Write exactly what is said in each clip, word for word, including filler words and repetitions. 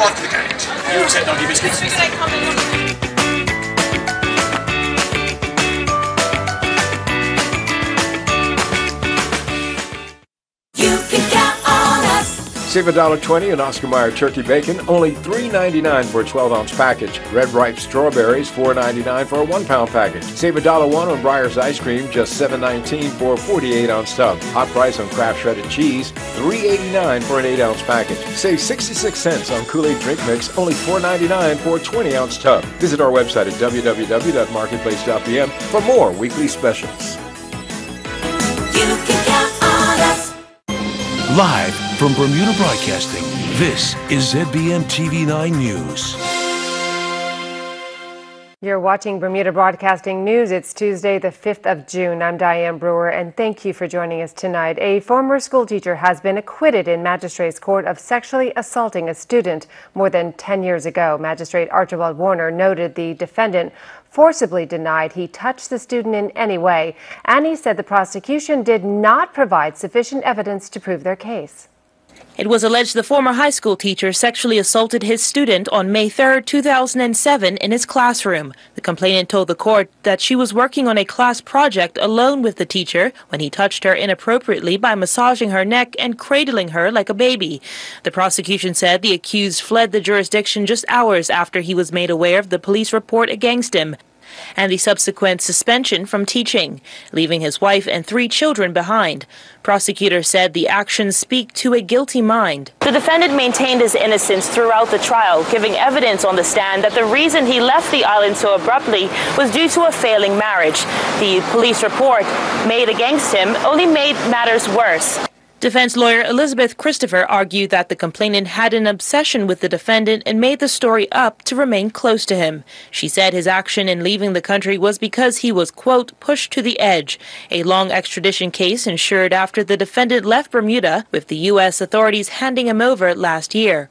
want the gate. You accept doggy biscuits. You can count on us. Save a dollar twenty on Oscar Mayer turkey bacon, only three ninety-nine for a twelve ounce package. Red ripe strawberries, four ninety-nine for a one pound package. Save a dollar one on Breyers ice cream, just seven nineteen for a forty-eight ounce tub. Hot price on Kraft shredded cheese, three eighty-nine for an eight ounce package. Save sixty-six cents on Kool Aid drink mix, only four ninety-nine for a twenty ounce tub. Visit our website at w w w dot marketplace dot b m for more weekly specials. You can count on us. Live from Bermuda Broadcasting, this is Z B M T V nine News. You're watching Bermuda Broadcasting News. It's Tuesday, the fifth of June. I'm Diane Brewer, and thank you for joining us tonight. A former schoolteacher has been acquitted in Magistrates Court of sexually assaulting a student more than ten years ago. Magistrate Archibald Warner noted the defendant forcibly denied he touched the student in any way, and he said the prosecution did not provide sufficient evidence to prove their case. It was alleged the former high school teacher sexually assaulted his student on May third, two thousand seven in his classroom. The complainant told the court that she was working on a class project alone with the teacher when he touched her inappropriately by massaging her neck and cradling her like a baby. The prosecution said the accused fled the jurisdiction just hours after he was made aware of the police report against him and the subsequent suspension from teaching, leaving his wife and three children behind. Prosecutors said the actions speak to a guilty mind. The defendant maintained his innocence throughout the trial, giving evidence on the stand that the reason he left the island so abruptly was due to a failing marriage. The police report made against him only made matters worse. Defense lawyer Elizabeth Christopher argued that the complainant had an obsession with the defendant and made the story up to remain close to him. She said his action in leaving the country was because he was, quote, pushed to the edge. A long extradition case ensured after the defendant left Bermuda, with the U S authorities handing him over last year.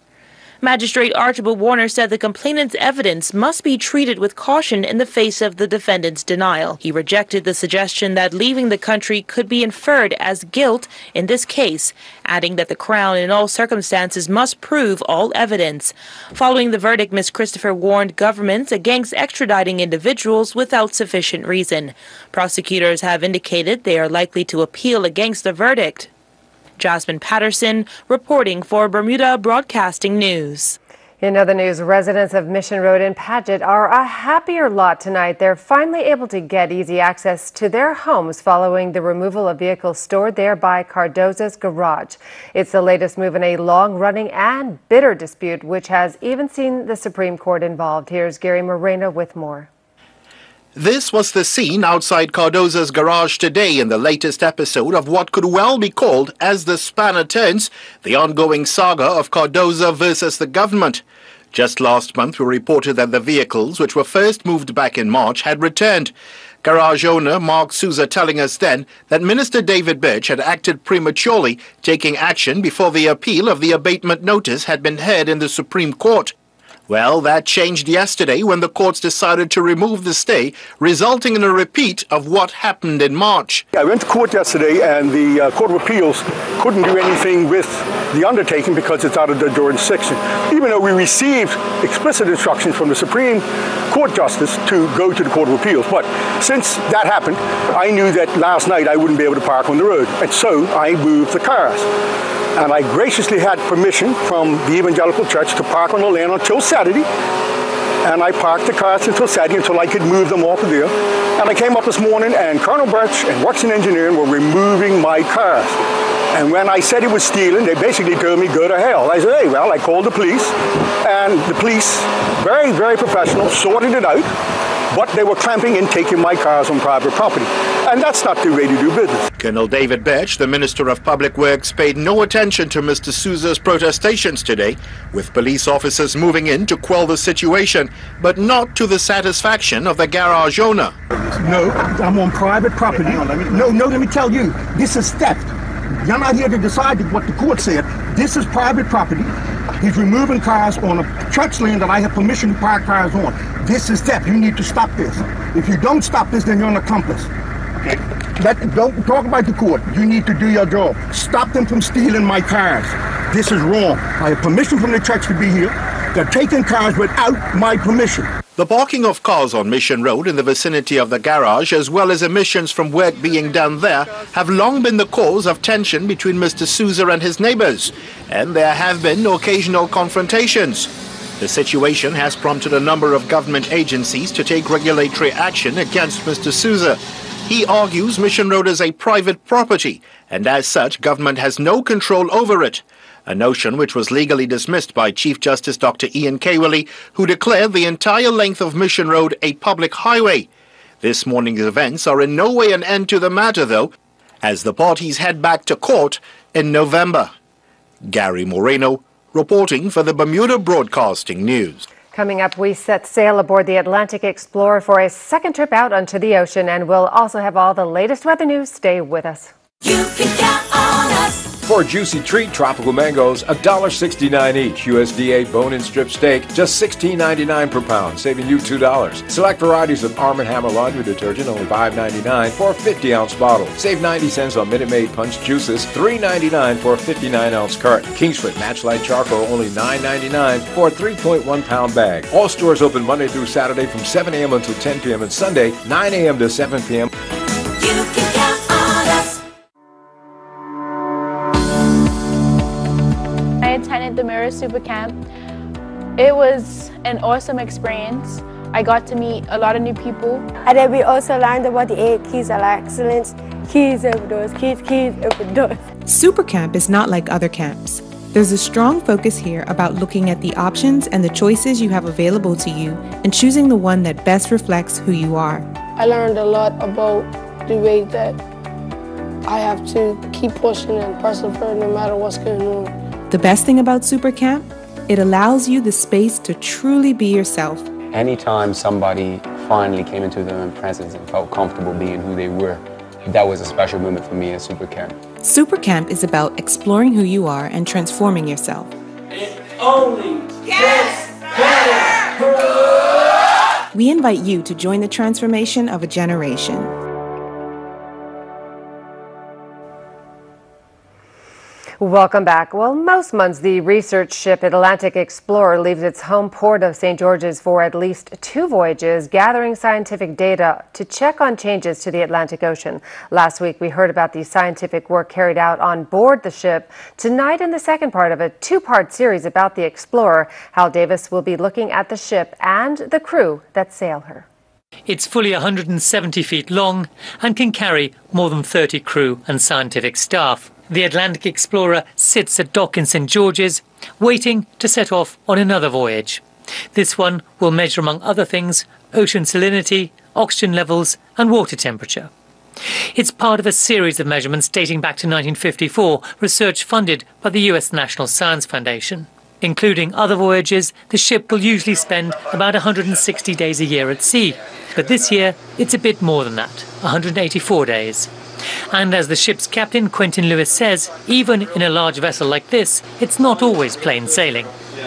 Magistrate Archibald Warner said the complainant's evidence must be treated with caution in the face of the defendant's denial. He rejected the suggestion that leaving the country could be inferred as guilt in this case, adding that the Crown in all circumstances must prove all evidence. Following the verdict, Miz Christopher warned governments against extraditing individuals without sufficient reason. Prosecutors have indicated they are likely to appeal against the verdict. Jasmine Patterson reporting for Bermuda Broadcasting News. In other news, residents of Mission Road and Paget are a happier lot tonight. They're finally able to get easy access to their homes following the removal of vehicles stored there by Cardoza's garage. It's the latest move in a long-running and bitter dispute, which has even seen the Supreme Court involved. Here's Gary Moreno with more. This was the scene outside Cardoza's garage today in the latest episode of what could well be called, as the spanner turns, the ongoing saga of Cardoza versus the government. Just last month, we reported that the vehicles, which were first moved back in March, had returned. Garage owner Mark Sousa telling us then that Minister David Birch had acted prematurely, taking action before the appeal of the abatement notice had been heard in the Supreme Court. Well, that changed yesterday when the courts decided to remove the stay, resulting in a repeat of what happened in March. I went to court yesterday and the uh, Court of Appeals couldn't do anything with the undertaking because it's out of their jurisdiction, even though we received explicit instructions from the Supreme Court Justice to go to the Court of Appeals. But since that happened, I knew that last night I wouldn't be able to park on the road, and so I moved the cars. And I graciously had permission from the Evangelical Church to park on the land until Saturday. And I parked the cars until Saturday until I could move them off of there. And I came up this morning and Colonel Birch and Watson Engineering were removing my cars. And when I said it was stealing, they basically told me, go to hell. I said, hey, well, I called the police. And the police, very, very professional, sorted it out. But they were clamping and taking my cars on private property. And that's not the way to do business. Colonel David Birch, the Minister of Public Works, paid no attention to Mister Sousa's protestations today, with police officers moving in to quell the situation, but not to the satisfaction of the garage owner. No, I'm on private property. Wait, hang on, let me... No, no, let me tell you, this is theft. You're not here to decide what the court said. This is private property. He's removing cars on a church land that I have permission to park cars on. This is theft. You need to stop this. If you don't stop this, then you're an accomplice. Okay. That, don't talk about the court. You need to do your job. Stop them from stealing my cars. This is wrong. I have permission from the church to be here. They're taking cars without my permission. The parking of cars on Mission Road in the vicinity of the garage, as well as emissions from work being done there, have long been the cause of tension between Mister Sousa and his neighbours, and there have been occasional confrontations. The situation has prompted a number of government agencies to take regulatory action against Mister Sousa. He argues Mission Road is a private property, and as such, government has no control over it. A notion which was legally dismissed by Chief Justice Doctor Ian K. Willey, who declared the entire length of Mission Road a public highway. This morning's events are in no way an end to the matter, though, as the parties head back to court in November. Gary Moreno, reporting for the Bermuda Broadcasting News. Coming up, we set sail aboard the Atlantic Explorer for a second trip out onto the ocean, and we'll also have all the latest weather news. Stay with us. You can count on us. For a juicy treat, tropical mangoes, one dollar sixty-nine each. U S D A bone-in strip steak, just sixteen ninety-nine per pound, saving you two dollars. Select varieties of Arm and Hammer laundry detergent, only five ninety-nine for a fifty ounce bottle. Save ninety cents on Minute Maid punch juices, three ninety-nine for a fifty-nine ounce carton. Kingsford Matchlight charcoal, only nine ninety-nine for a three point one pound bag. All stores open Monday through Saturday from seven a m until ten p m and Sunday, nine a m to seven p m You can count on us. Attended the Mirror Super Camp. It was an awesome experience. I got to meet a lot of new people. And then we also learned about the eight keys of excellence. Keys over doors, keys, keys over doors. Super Camp is not like other camps. There's a strong focus here about looking at the options and the choices you have available to you and choosing the one that best reflects who you are. I learned a lot about the way that I have to keep pushing and persevere no matter what's going on. The best thing about Super Camp, it allows you the space to truly be yourself. Anytime somebody finally came into their own presence and felt comfortable being who they were, that was a special moment for me at Super Camp. Super Camp is about exploring who you are and transforming yourself. It only gets better! We invite you to join the transformation of a generation. Welcome back. Well, most months the research ship Atlantic Explorer leaves its home port of Saint George's for at least two voyages, gathering scientific data to check on changes to the Atlantic Ocean. Last week, we heard about the scientific work carried out on board the ship. Tonight, in the second part of a two-part series about the Explorer, Howell Davis will be looking at the ship and the crew that sail her. It's fully one hundred seventy feet long and can carry more than thirty crew and scientific staff. The Atlantic Explorer sits at dock in Saint George's, waiting to set off on another voyage. This one will measure, among other things, ocean salinity, oxygen levels and water temperature. It's part of a series of measurements dating back to nineteen fifty-four, research funded by the U S National Science Foundation. Including other voyages, the ship will usually spend about one hundred sixty days a year at sea. But this year, it's a bit more than that, one hundred eighty-four days. And as the ship's captain, Quentin Lewis, says, even in a large vessel like this, it's not always plain sailing.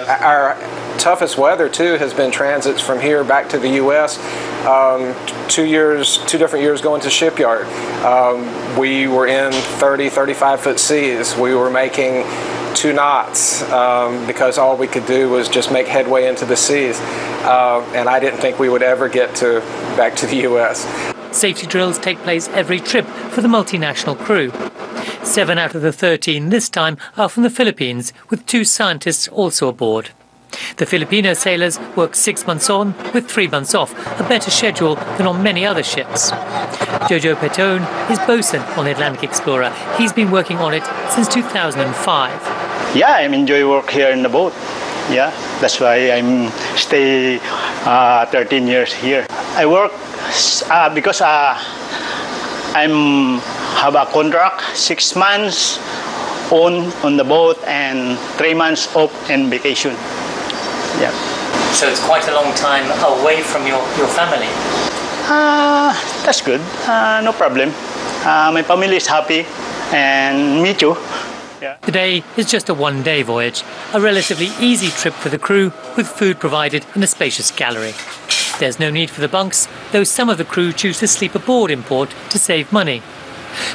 Our toughest weather, too, has been transits from here back to the U S Um, two years, two different years going to shipyard. Um, we were in thirty, thirty-five foot seas. We were making two knots um, because all we could do was just make headway into the seas. Uh, and I didn't think we would ever get to back to the U S Safety drills take place every trip for the multinational crew. Seven out of the thirteen this time are from the Philippines, with two scientists also aboard. The Filipino sailors work six months on with three months off, a better schedule than on many other ships. Jojo Petone is bosun on the Atlantic Explorer. He's been working on it since two thousand five. Yeah, I enjoy work here in the boat. Yeah, that's why I'm stay uh, thirteen years here. I work uh, because uh, I'm have a contract six months on on the boat and three months off and vacation. Yeah. So it's quite a long time away from your your family. Uh, that's good. Uh, no problem. Uh, my family is happy, and me too. Yeah. Today is just a one-day voyage, a relatively easy trip for the crew, with food provided in a spacious gallery. There's no need for the bunks, though some of the crew choose to sleep aboard in port to save money.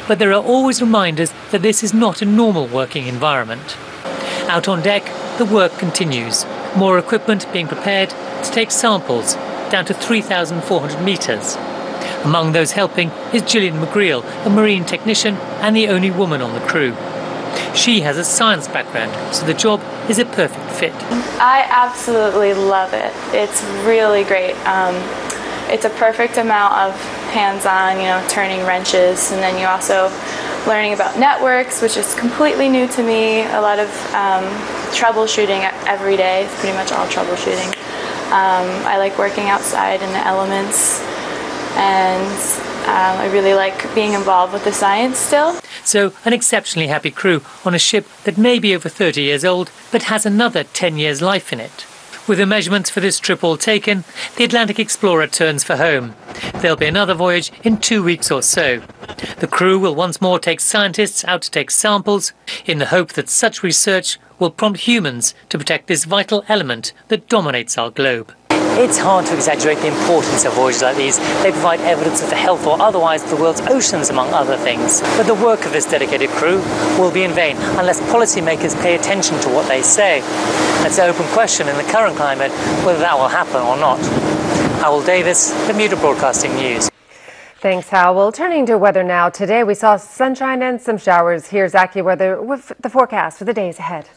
But there are always reminders that this is not a normal working environment. Out on deck, the work continues, More equipment being prepared to take samples down to three thousand four hundred metres. Among those helping is Gillian McGreal, a marine technician and the only woman on the crew. She has a science background, so the job is a perfect fit. I absolutely love it. It's really great. Um, it's a perfect amount of hands-on, you know, turning wrenches, and then you also learning about networks, which is completely new to me. A lot of um, troubleshooting every day. It's pretty much all troubleshooting. Um, I like working outside in the elements, and um, I really like being involved with the science still. So an exceptionally happy crew on a ship that may be over thirty years old, but has another ten years life in it. With the measurements for this trip all taken, the Atlantic Explorer turns for home. There'll be another voyage in two weeks or so. The crew will once more take scientists out to take samples, in the hope that such research will prompt humans to protect this vital element that dominates our globe. It's hard to exaggerate the importance of voyages like these. They provide evidence of the health or otherwise of the world's oceans, among other things. But the work of this dedicated crew will be in vain unless policymakers pay attention to what they say. It's an open question in the current climate whether that will happen or not. Howell Davis, Bermuda Broadcasting News. Thanks, Howell. Turning to weather now. Today we saw sunshine and some showers. Here's AccuWeather with the forecast for the days ahead.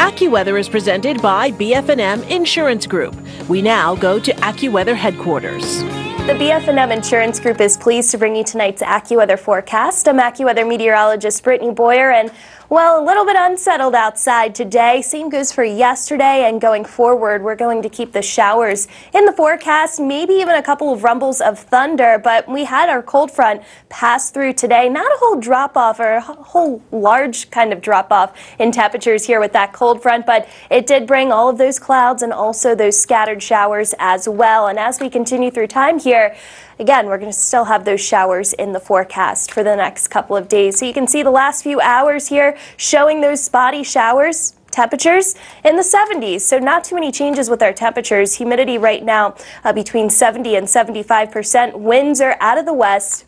AccuWeather is presented by B F and M Insurance Group. We now go to AccuWeather headquarters. The B F and M Insurance Group is pleased to bring you tonight's AccuWeather forecast. I'm AccuWeather meteorologist Brittany Boyer, and, well, a little bit unsettled outside today. Same goes for yesterday, and going forward, we're going to keep the showers in the forecast, maybe even a couple of rumbles of thunder, but we had our cold front pass through today. Not a whole drop-off or a whole large kind of drop-off in temperatures here with that cold front, but it did bring all of those clouds and also those scattered showers as well. And as we continue through time here, again, we're going to still have those showers in the forecast for the next couple of days. So you can see the last few hours here showing those spotty showers. Temperatures in the seventies, so not too many changes with our temperatures. Humidity right now uh, between seventy and seventy-five percent. Winds are out of the west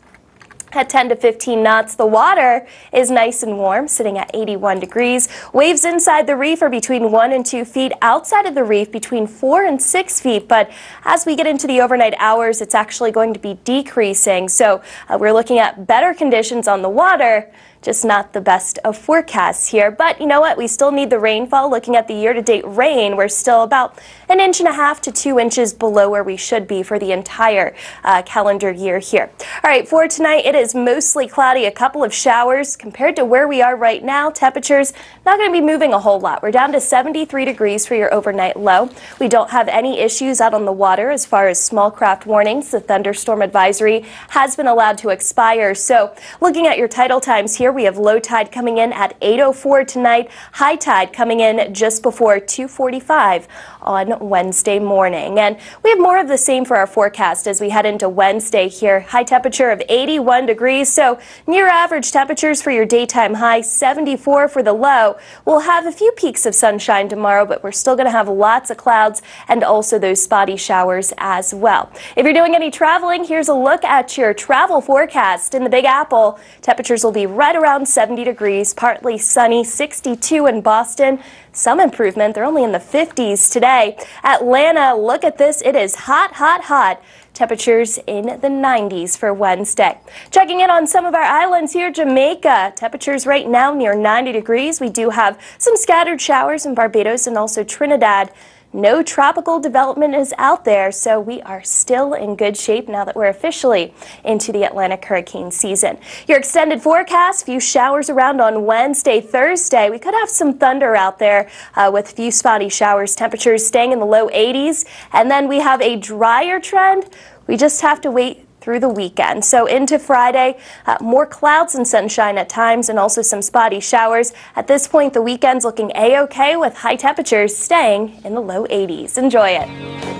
at ten to fifteen knots. The water is nice and warm, sitting at eighty-one degrees. Waves inside the reef are between one and two feet. Outside of the reef, between four and six feet. But as we get into the overnight hours, it's actually going to be decreasing. So uh, we're looking at better conditions on the water. Just not the best of forecasts here. But you know what? We still need the rainfall. Looking at the year-to-date rain, we're still about an inch and a half to two inches below where we should be for the entire uh, calendar year here. All right, for tonight, it is mostly cloudy, a couple of showers. Compared to where we are right now, temperatures not going to be moving a whole lot. We're down to seventy-three degrees for your overnight low. We don't have any issues out on the water as far as small craft warnings. The thunderstorm advisory has been allowed to expire. So looking at your tidal times here, we have low tide coming in at eight oh four tonight, high tide coming in just before two forty-five on Wednesday morning. And we have more of the same for our forecast as we head into Wednesday here. High temperature of eighty-one degrees, so near average temperatures for your daytime high, seventy-four for the low. We'll have a few peaks of sunshine tomorrow, but we're still going to have lots of clouds and also those spotty showers as well. If you're doing any traveling, here's a look at your travel forecast. In the Big Apple, temperatures will be right around around seventy degrees, partly sunny, sixty-two in Boston. Some improvement. They're only in the fifties today. Atlanta, look at this. It is hot, hot, hot. Temperatures in the nineties for Wednesday. Checking in on some of our islands here, Jamaica. Temperatures right now near ninety degrees. We do have some scattered showers in Barbados and also Trinidad. No tropical development is out there, so we are still in good shape now that we're officially into the Atlantic hurricane season. Your extended forecast, few showers around on Wednesday, Thursday. We could have some thunder out there uh, with few spotty showers. Temperatures staying in the low eighties. And then we have a drier trend. We just have to wait through the weekend. So into Friday, uh, more clouds and sunshine at times and also some spotty showers. At this point, the weekend's looking A-OK with high temperatures staying in the low eighties. Enjoy it.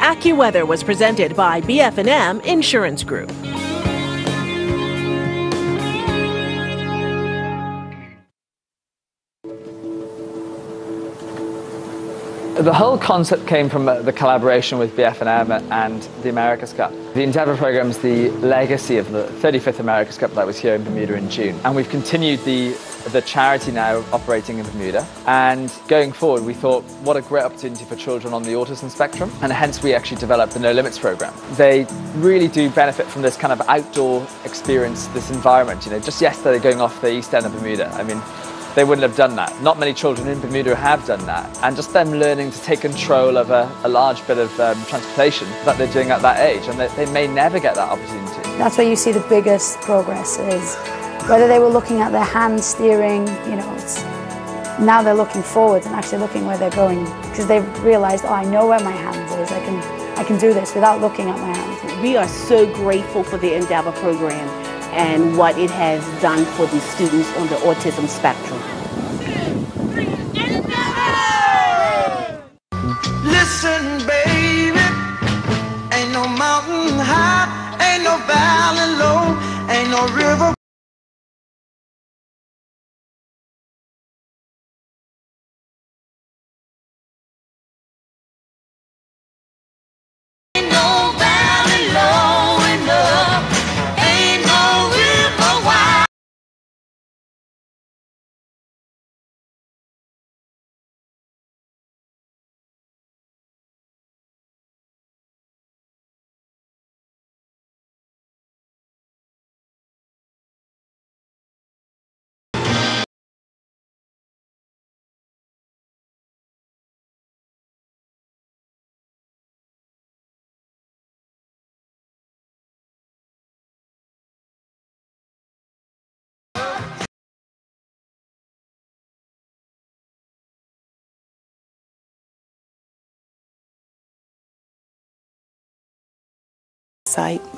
AccuWeather was presented by B F and M Insurance Group. The whole concept came from the collaboration with B F and M and the America's Cup. The Endeavour programme is the legacy of the thirty-fifth America's Cup that was here in Bermuda in June. And we've continued the, the charity now operating in Bermuda. And going forward, we thought, what a great opportunity for children on the autism spectrum. And hence, we actually developed the No Limits programme. They really do benefit from this kind of outdoor experience, this environment. You know, just yesterday, going off the east end of Bermuda. I mean, they wouldn't have done that. Not many children in Bermuda have done that. And just them learning to take control of a, a large bit of um, transportation that they're doing at that age, and they, they may never get that opportunity. That's where you see the biggest progress is, whether they were looking at their hand steering, you know, it's, now they're looking forwards and actually looking where they're going, because they've realised, oh, I know where my hand is, I can, I can do this without looking at my hand. We are so grateful for the Endeavour programme and what it has done for the students on the autism spectrum. Listen, baby, ain't no mountain high, ain't no valley low, ain't no river.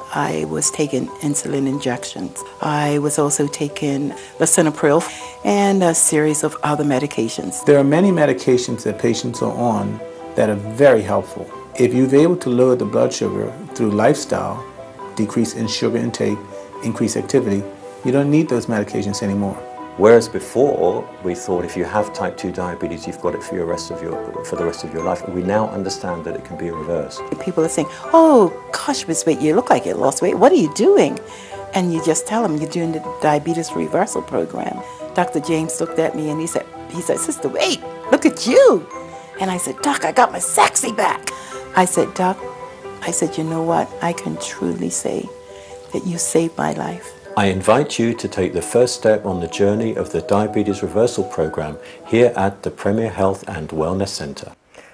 I was taking insulin injections. I was also taking lisinopril and a series of other medications. There are many medications that patients are on that are very helpful. If you're able to lower the blood sugar through lifestyle, decrease in sugar intake, increase activity, you don't need those medications anymore. Whereas before, we thought if you have type two diabetes, you've got it for, your rest of your, for the rest of your life. We now understand that it can be reversed. People are saying, oh, gosh, Miss Witt, you look like you lost weight. What are you doing? And you just tell them you're doing the diabetes reversal program. Doctor James looked at me and he said, he said, Sister, wait, look at you. And I said, Doc, I got my sexy back. I said, Doc, I said, you know what? I can truly say that you saved my life. I invite you to take the first step on the journey of the Diabetes Reversal Program here at the Premier Health and Wellness Centre.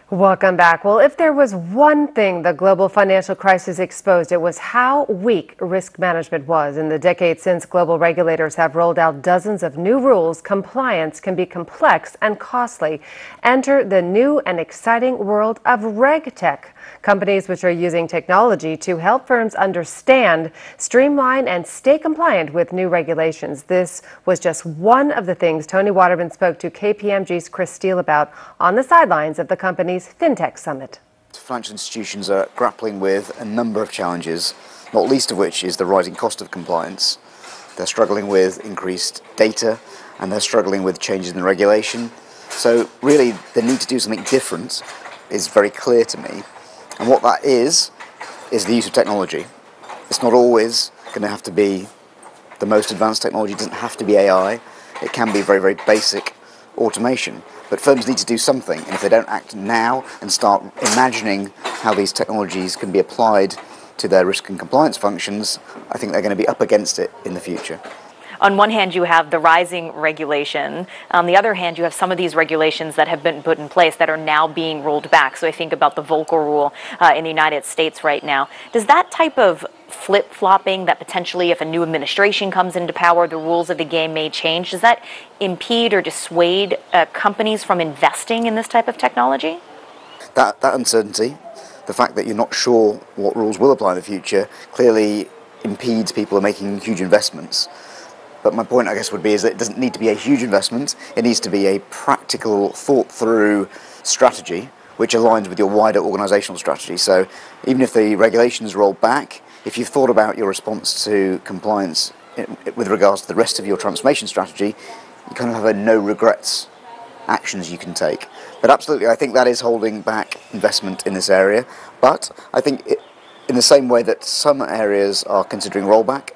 Welcome back. Well, if there was one thing the global financial crisis exposed, it was how weak risk management was. In the decades since, global regulators have rolled out dozens of new rules. Compliance can be complex and costly. Enter the new and exciting world of RegTech, companies which are using technology to help firms understand, streamline, and stay compliant with new regulations. This was just one of the things Tony Waterman spoke to K P M G's Chris Steele about on the sidelines of the company's FinTech Summit. Financial institutions are grappling with a number of challenges, not least of which is the rising cost of compliance. They're struggling with increased data, and they're struggling with changes in the regulation. So really, the need to do something different is very clear to me. And what that is, is the use of technology. It's not always going to have to be the most advanced technology. It doesn't have to be A I. It can be very, very basic automation. But firms need to do something, and if they don't act now and start imagining how these technologies can be applied to their risk and compliance functions, I think they're going to be up against it in the future. On one hand, you have the rising regulation. On the other hand, you have some of these regulations that have been put in place that are now being rolled back. So I think about the Volcker Rule uh, in the United States right now. Does that type of flip-flopping that potentially if a new administration comes into power, the rules of the game may change. Does that impede or dissuade uh, companies from investing in this type of technology? That, that uncertainty, the fact that you're not sure what rules will apply in the future, clearly impedes people from making huge investments. But my point, I guess, would be is that it doesn't need to be a huge investment. It needs to be a practical, thought-through strategy which aligns with your wider organisational strategy. So even if the regulations roll back, if you've thought about your response to compliance with regards to the rest of your transformation strategy, you kind of have a no regrets actions you can take. But absolutely, I think that is holding back investment in this area. But I think it, in the same way that some areas are considering rollback,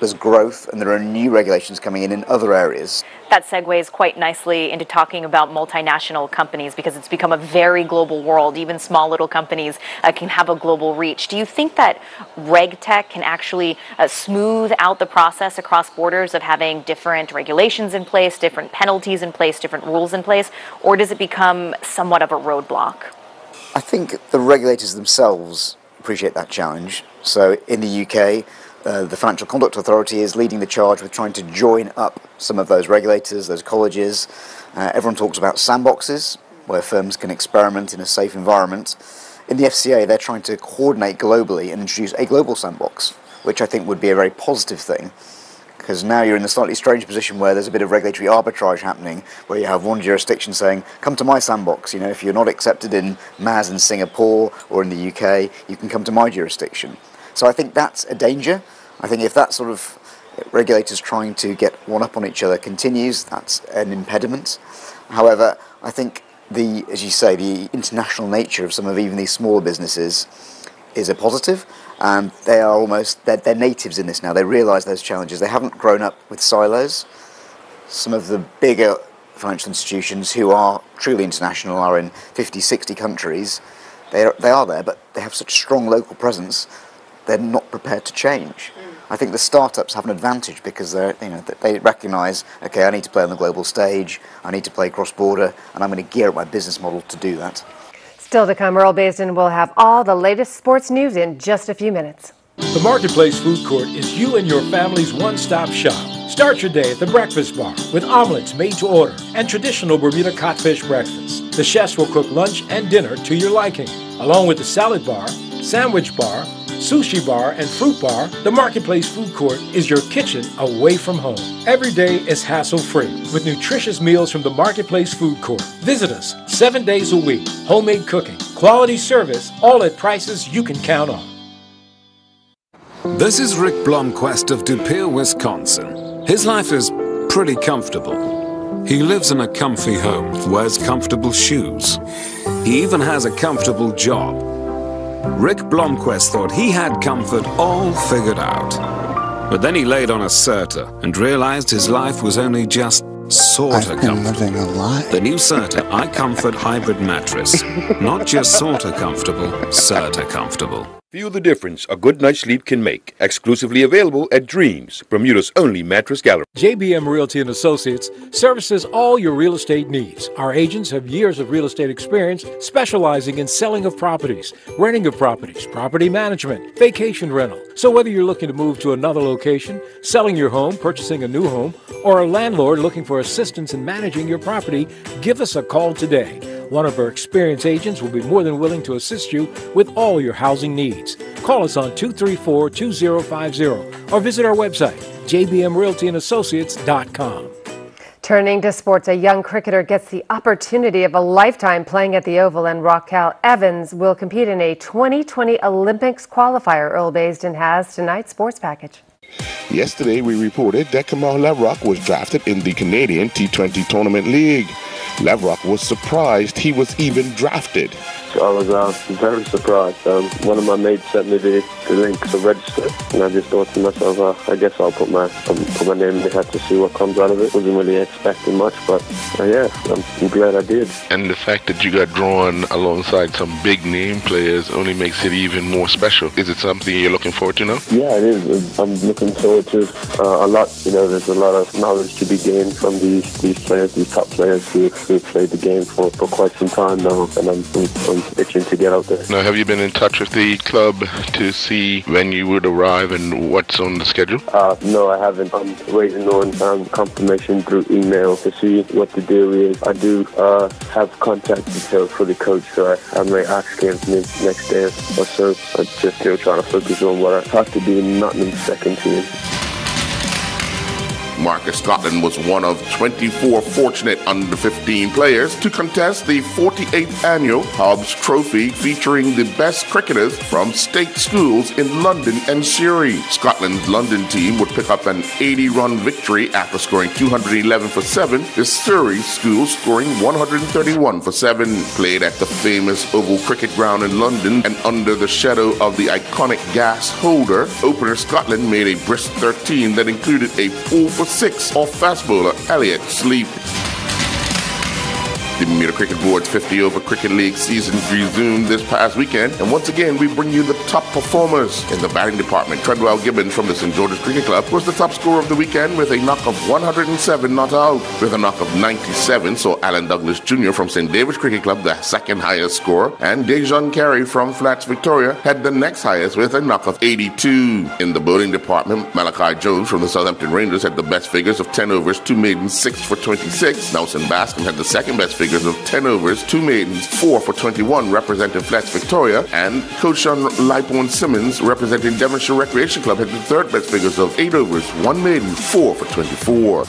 there's growth and there are new regulations coming in in other areas. That segues quite nicely into talking about multinational companies, because it's become a very global world. Even small little companies uh, can have a global reach. Do you think that RegTech can actually uh, smooth out the process across borders of having different regulations in place, different penalties in place, different rules in place, or does it become somewhat of a roadblock? I think the regulators themselves appreciate that challenge. So in the U K, Uh, the Financial Conduct Authority is leading the charge with trying to join up some of those regulators, those colleges. Uh, everyone talks about sandboxes, where firms can experiment in a safe environment. In the F C A, they're trying to coordinate globally and introduce a global sandbox, which I think would be a very positive thing, because now you're in the slightly strange position where there's a bit of regulatory arbitrage happening, where you have one jurisdiction saying, come to my sandbox. You know, if you're not accepted in M A S in Singapore or in the U K, you can come to my jurisdiction. So I think that's a danger. I think if that sort of regulators trying to get one up on each other continues, that's an impediment. However, I think the, as you say, the international nature of some of even these smaller businesses is a positive, and they are almost, they're, they're natives in this now. They realise those challenges. They haven't grown up with silos. Some of the bigger financial institutions who are truly international are in fifty, sixty countries. They are, they are there, but they have such strong local presence, they're not prepared to change. Mm. I think the startups have an advantage because they're, you know, they recognise, okay, I need to play on the global stage, I need to play cross-border, and I'm going to gear up my business model to do that. Still to come, Earl Baisden will have all the latest sports news in just a few minutes. The Marketplace Food Court is you and your family's one-stop shop. Start your day at the breakfast bar with omelets made to order and traditional Bermuda codfish breakfast. The chefs will cook lunch and dinner to your liking, along with the salad bar, sandwich bar, sushi bar and fruit bar. The Marketplace Food Court is your kitchen away from home. Every day is hassle-free with nutritious meals from the Marketplace Food Court. Visit us seven days a week. Homemade cooking, quality service, all at prices you can count on. This is Rick Blomquist of DuPere, Wisconsin. His life is pretty comfortable. He lives in a comfy home, wears comfortable shoes. He even has a comfortable job. Rick Blomquist thought he had comfort all figured out. But then he laid on a Serta and realized his life was only just sort of comfortable. A lot. The new Serta iComfort Hybrid Mattress. Not just sort of comfortable, Serta comfortable. Feel the difference a good night's sleep can make. Exclusively available at Dreams, Bermuda's only mattress gallery. J B M Realty and Associates services all your real estate needs. Our agents have years of real estate experience specializing in selling of properties, renting of properties, property management, vacation rental. So whether you're looking to move to another location, selling your home, purchasing a new home, or a landlord looking for assistance in managing your property, give us a call today. One of our experienced agents will be more than willing to assist you with all your housing needs. Call us on two three four, two zero five zero or visit our website, j b m realty and associates dot com. Turning to sports, a young cricketer gets the opportunity of a lifetime playing at the Oval, and Rockal Evans will compete in a twenty twenty Olympics qualifier. Earl Baisden has tonight's sports package. Yesterday, we reported that Kamal Lavrock was drafted in the Canadian T twenty Tournament League. Lavrock was surprised he was even drafted. I was uh, very surprised. Um, one of my mates sent me the, the link to register, and I just thought to myself, uh, I guess I'll put my um, put my name in there to see what comes out of it. Wasn't really expecting much, but uh, yeah, I'm, I'm glad I did. And the fact that you got drawn alongside some big name players only makes it even more special. Is it something you're looking forward to now? Yeah, it is. I'm looking forward to uh, a lot. You know, there's a lot of knowledge to be gained from these these players, these top players who who played the game for, for quite some time now, and I'm, I'm, I'm itching to get out there. Now, have you been in touch with the club to see when you would arrive and what's on the schedule? Uh, no, I haven't. I'm waiting on um, confirmation through email to see what the deal is. I do uh, have contact details for the coach, so I, I may ask him next day or so. I'm just still trying to focus on what I have to do, not in the second team. Marcus Scotland was one of twenty-four fortunate under fifteen players to contest the forty-eighth annual Hobbs Trophy, featuring the best cricketers from state schools in London and Surrey. Scotland's London team would pick up an eighty-run victory after scoring two hundred eleven for seven, the Surrey school scoring one hundred thirty-one for seven. Played at the famous Oval Cricket Ground in London and under the shadow of the iconic gas holder, opener Scotland made a brisk thirteen that included a four for six off fast bowler Elliot Sleep. The Bermuda Cricket Board's fifty-over Cricket League season resumed this past weekend, and once again we bring you the top performers. In the batting department, Treadwell Gibbons from the Saint George's Cricket Club was the top scorer of the weekend with a knock of one hundred seven not out. With a knock of ninety-seven, saw Alan Douglas Junior from Saint David's Cricket Club the second highest scorer, and Dejon Carey from Flats Victoria had the next highest with a knock of eighty-two. In the bowling department, Malachi Jones from the Southampton Rangers had the best figures of ten overs, two maidens, six for twenty-six. Nelson Bascom had the second best figure figures of ten overs, two maidens, four for twenty-one, representing Flats Victoria, and Coachon Lipon Simmons, representing Devonshire Recreation Club, had the third best figures of eight overs, one maiden, four for twenty-four.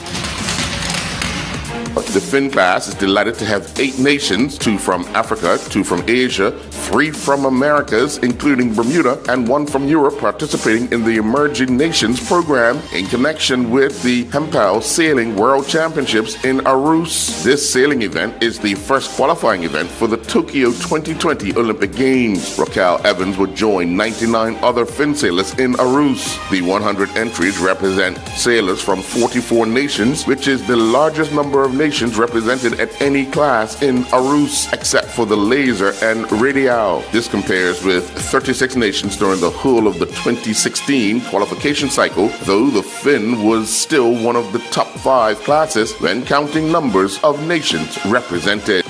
The Finn class is delighted to have eight nations, two from Africa, two from Asia, three from Americas, including Bermuda, and one from Europe, participating in the Emerging Nations program in connection with the Hempel Sailing World Championships in Aarhus. This sailing event is the first qualifying event for the Tokyo twenty twenty Olympic Games. Rockal Evans would join ninety-nine other Finn sailors in Aarhus. The one hundred entries represent sailors from forty-four nations, which is the largest number of nations represented at any class in Aarhus, except for the Laser and Radial. This compares with thirty-six nations during the whole of the twenty sixteen qualification cycle, though the Finn was still one of the top five classes when counting numbers of nations represented.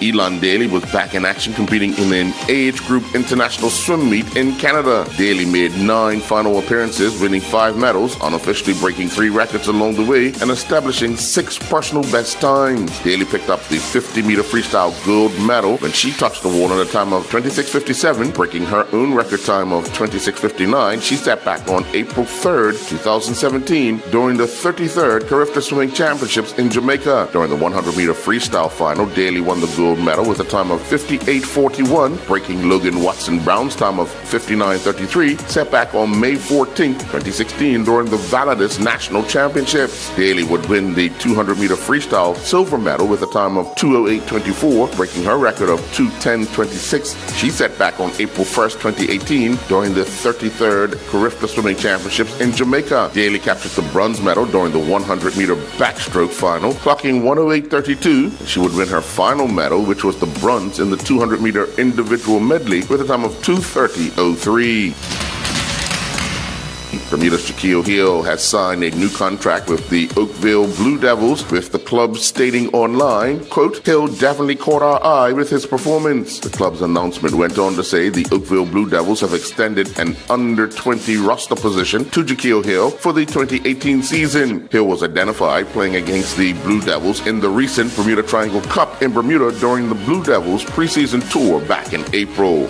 Elon Daly was back in action, competing in an age group international swim meet in Canada. Daly made nine final appearances, winning five medals, unofficially breaking three records along the way, and establishing six personal best times. Daly picked up the fifty-meter freestyle gold medal when she touched the wall at a time of twenty-six fifty-seven, breaking her own record time of twenty-six fifty-nine. She set back on April third, two thousand seventeen, during the thirty-third Carifta Swimming Championships in Jamaica. During the one hundred-meter freestyle final, Daly won the gold medal with a time of fifty-eight forty-one, breaking Logan Watson Brown's time of fifty-nine thirty-three, set back on May fourteenth, twenty sixteen during the Validus National Championships. Daly would win the two hundred-meter freestyle silver medal with a time of two oh eight twenty-four, breaking her record of two ten twenty-six. She set back on April first, twenty eighteen during the thirty-third Carifta Swimming Championships in Jamaica. Daly captured the bronze medal during the one hundred-meter backstroke final, clocking one oh eight thirty-two. She would win her final medal, which was the bronze in the two hundred-meter individual medley with a time of two thirty oh three. Bermuda's Jaquiel Hill has signed a new contract with the Oakville Blue Devils, with the club stating online, quote, "Hill definitely caught our eye with his performance." The club's announcement went on to say the Oakville Blue Devils have extended an under twenty roster position to Jaquiel Hill for the twenty eighteen season. Hill was identified playing against the Blue Devils in the recent Bermuda Triangle Cup in Bermuda during the Blue Devils preseason tour back in April.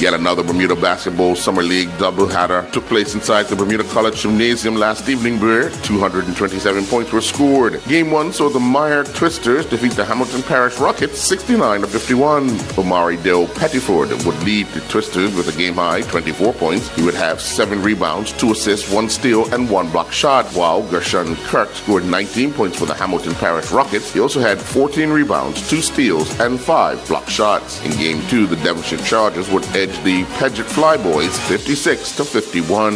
Yet another Bermuda Basketball Summer League doubleheader took place inside the Bermuda College Gymnasium last evening, where two hundred twenty-seven points were scored. Game one saw the Meyer Twisters defeat the Hamilton Parish Rockets sixty-nine to fifty-one. Omari Dale Pettiford would lead the Twisters with a game-high twenty-four points. He would have seven rebounds, two assists, one steal, and one block shot, while Gershon Kirk scored nineteen points for the Hamilton Parish Rockets. He also had fourteen rebounds, two steals, and five block shots. In game two, the Devonshire Chargers would edge the Paget Flyboys fifty-six to fifty-one.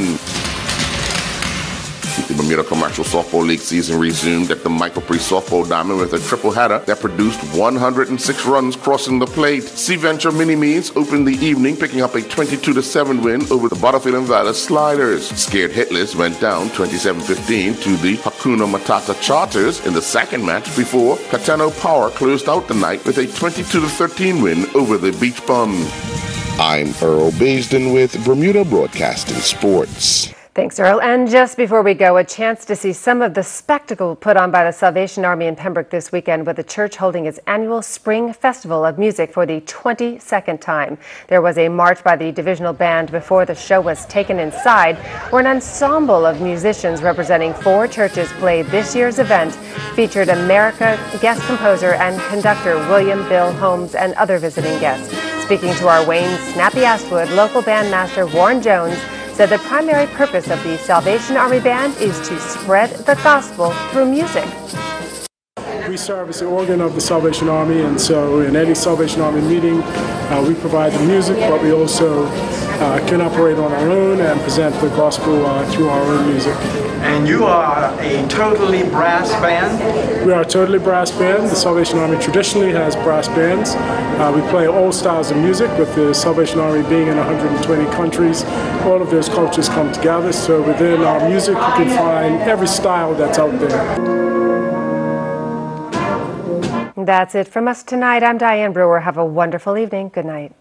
The Bermuda Commercial Softball League season resumed at the Michael Priest Softball Diamond with a triple header that produced one hundred six runs crossing the plate. Sea Venture Mini-Me's opened the evening, picking up a twenty-two to seven win over the Butterfield and Vallis Sliders. Scared Hitless went down twenty-seven fifteen to the Hakuna Matata Charters in the second match, before Katano Power closed out the night with a twenty-two to thirteen win over the Beach Bum. I'm Earl Baisden with Bermuda Broadcasting Sports. Thanks, Earl. And just before we go, a chance to see some of the spectacle put on by the Salvation Army in Pembroke this weekend, with the church holding its annual Spring Festival of Music for the twenty-second time. There was a march by the divisional band before the show was taken inside, where an ensemble of musicians representing four churches played this year's event, featured America guest composer and conductor William Bill Holmes and other visiting guests. Speaking to our Wayne Snappy Astwood, local bandmaster Warren Jones said the primary purpose of the Salvation Army Band is to spread the gospel through music. We serve as the organ of the Salvation Army, and so in any Salvation Army meeting, uh, we provide the music, but we also uh, can operate on our own and present the gospel uh, through our own music. And you are a totally brass band? We are a totally brass band. The Salvation Army traditionally has brass bands. Uh, we play all styles of music, with the Salvation Army being in one hundred twenty countries. All of those cultures come together, so within our music you can find every style that's out there. That's it from us tonight. I'm Diane Brewer. Have a wonderful evening. Good night.